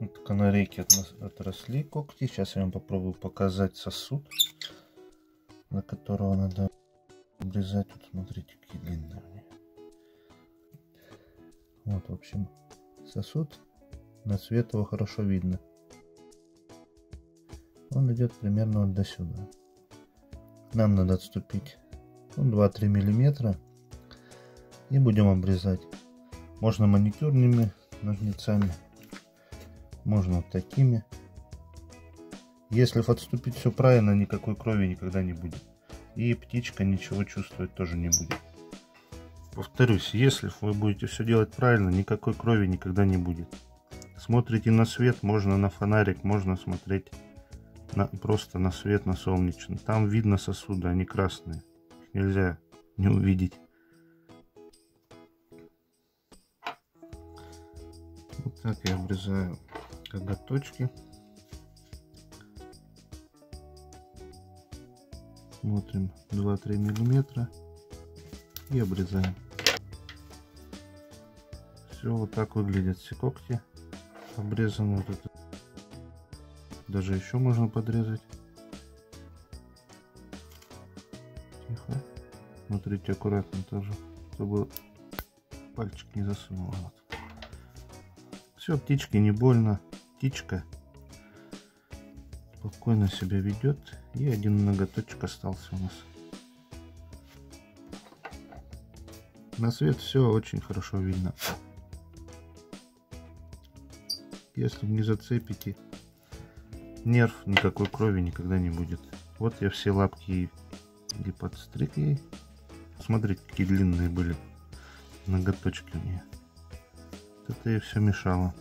Вот канарейки отросли когти. Сейчас я вам попробую показать сосуд, на которого надо обрезать. Вот смотрите, какие длинные у меня. Вот, в общем, сосуд. На свет его хорошо видно. Он идет примерно вот до сюда. Нам надо отступить 2-3 миллиметра и будем обрезать. Можно маникюрными ножницами, можно вот такими. Если отступить все правильно, никакой крови никогда не будет, и птичка ничего чувствовать тоже не будет. Повторюсь, если вы будете все делать правильно, никакой крови никогда не будет. Смотрите на свет, можно на фонарик, можно смотреть просто на свет, на солнечный. Там видно сосуды, они красные, их нельзя не увидеть. Вот так я обрезаю коготочки. Смотрим 2-3 миллиметра и обрезаем. Все, вот так выглядят все когти. Обрезан вот этот. Даже еще можно подрезать. Тихо. Смотрите аккуратно тоже, чтобы пальчик не засунуло. Все, птичке не больно. Птичка спокойно себя ведет. И один ноготочек остался у нас. На свет все очень хорошо видно. Если не зацепите нерв, никакой крови никогда не будет. Вот я все лапки и подстриг ей. Смотрите, какие длинные были ноготочки у нее. Это ей все мешало.